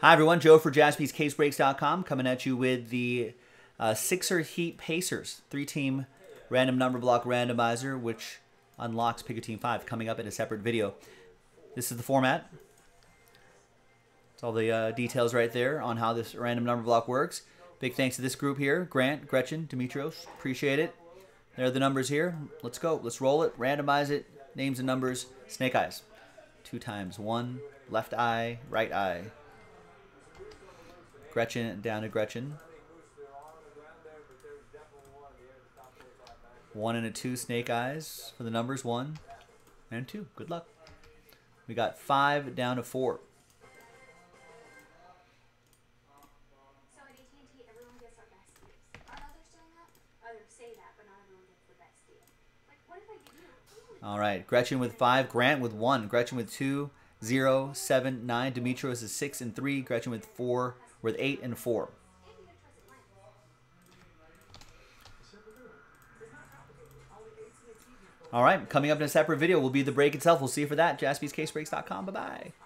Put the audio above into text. Hi everyone, Joe for JaspysCaseBreaks.com coming at you with the Sixer Heat Pacers 3-team random number block randomizer, which unlocks Pick a Team 5, coming up in a separate video. This is the format. It's all the details right there on how this random number block works. Big thanks to this group here, Grant, Gretchen, Dimitrios, appreciate it. There are the numbers here. Let's go, let's roll it, randomize it, names and numbers, snake eyes. 2 times 1, left eye, right eye. Gretchen, down to Gretchen. 1 and a 2 snake eyes for the numbers, 1 and 2. Good luck. We got 5 down to 4. All right, Gretchen with 5, Grant with 1, Gretchen with 2, 0, 7, 9. Dimitrios is 6 and 3, Gretchen with 4. With 8 and 4. All right, coming up in a separate video will be the break itself. We'll see you for that. JaspysCaseBreaks.com. Bye-bye.